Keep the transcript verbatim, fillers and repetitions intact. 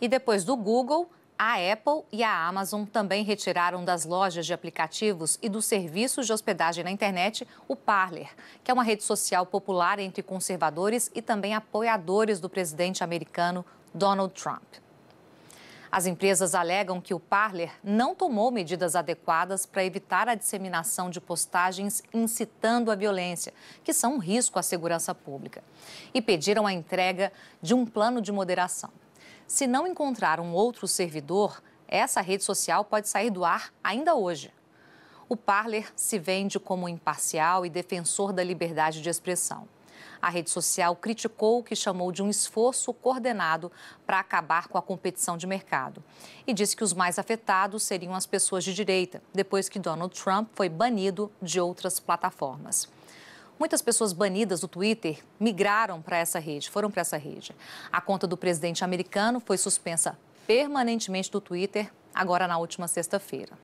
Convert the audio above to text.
E depois do Google, a Apple e a Amazon também retiraram das lojas de aplicativos e dos serviços de hospedagem na internet o Parler, que é uma rede social popular entre conservadores e também apoiadores do presidente americano Donald Trump. As empresas alegam que o Parler não tomou medidas adequadas para evitar a disseminação de postagens incitando a violência, que são um risco à segurança pública, e pediram a entrega de um plano de moderação. Se não encontrar um outro servidor, essa rede social pode sair do ar ainda hoje. O Parler se vende como imparcial e defensor da liberdade de expressão. A rede social criticou o que chamou de um esforço coordenado para acabar com a competição de mercado e disse que os mais afetados seriam as pessoas de direita, depois que Donald Trump foi banido de outras plataformas. Muitas pessoas banidas do Twitter migraram para essa rede, foram para essa rede. A conta do presidente americano foi suspensa permanentemente do Twitter agora na última sexta-feira.